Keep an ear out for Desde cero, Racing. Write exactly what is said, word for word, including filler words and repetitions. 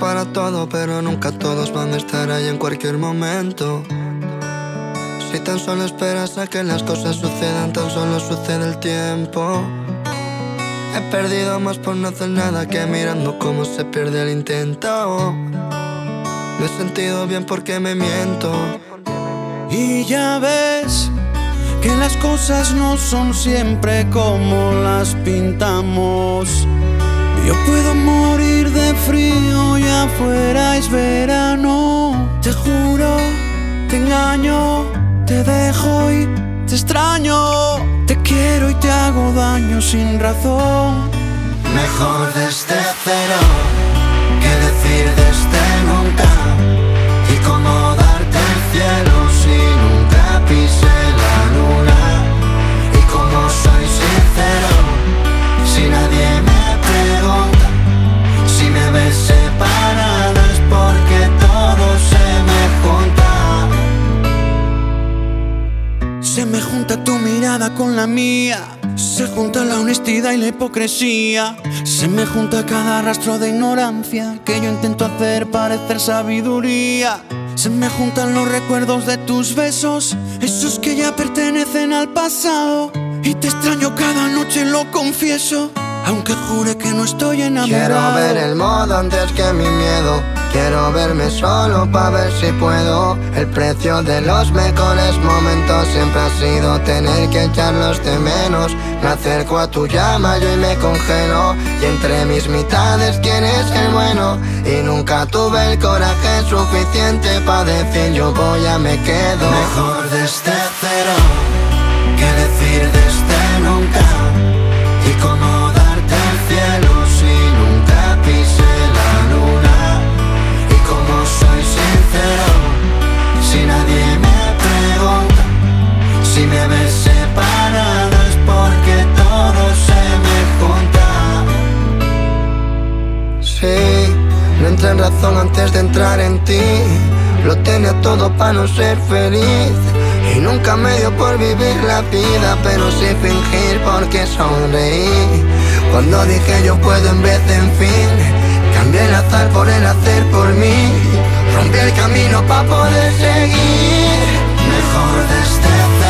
para todo, pero nunca todos van a estar ahí en cualquier momento. Si tan solo esperas a que las cosas sucedan, tan solo sucede el tiempo. He perdido más por no hacer nada que mirando cómo se pierde el intento. Me he sentido bien porque me miento. Y ya ves que las cosas no son siempre como las pintamos. Yo puedo morir de frío y afuera es verano. Te juro, te engaño, te dejo y te extraño. Te quiero y te hago daño sin razón. Mejor desde cero que decir desde nunca. Y cómo darte el cielo si nunca pisé la luna. Y cómo soy sincero si nadie me pregunta. Si me ves separada es porque todo se me junta. Se me junta tu mirada con la mía, se junta la honestidad y la hipocresía. Se me junta cada rastro de ignorancia que yo intento hacer parecer sabiduría. Se me juntan los recuerdos de tus besos, esos que ya pertenecen al pasado. Y te extraño cada noche, lo confieso, aunque jure que no estoy enamorado. Quiero ver el modo antes que mi miedo. Quiero verme solo para ver si puedo. El precio de los mejores momentos siempre ha sido tener que echarlos de menos. Me acerco a tu llama yo y me congelo. Y entre mis mitades quién es el bueno. Y nunca tuve el coraje suficiente para decir yo voy a me quedo. Mejor desde cero que decir desde nunca. Y como darte el cielo si nunca pisé la luna. Soy sincero, si nadie me pregunta. Si me ves separado es porque todo se me junta. Sí, no entré en razón antes de entrar en ti. Lo tenía todo para no ser feliz y nunca me dio por vivir la vida, pero sí fingir porque sonreí. Cuando dije yo puedo en vez de en fin, cambié el azar por el hacer por mí. Rompí el camino para poder seguir. Mejor desde cero.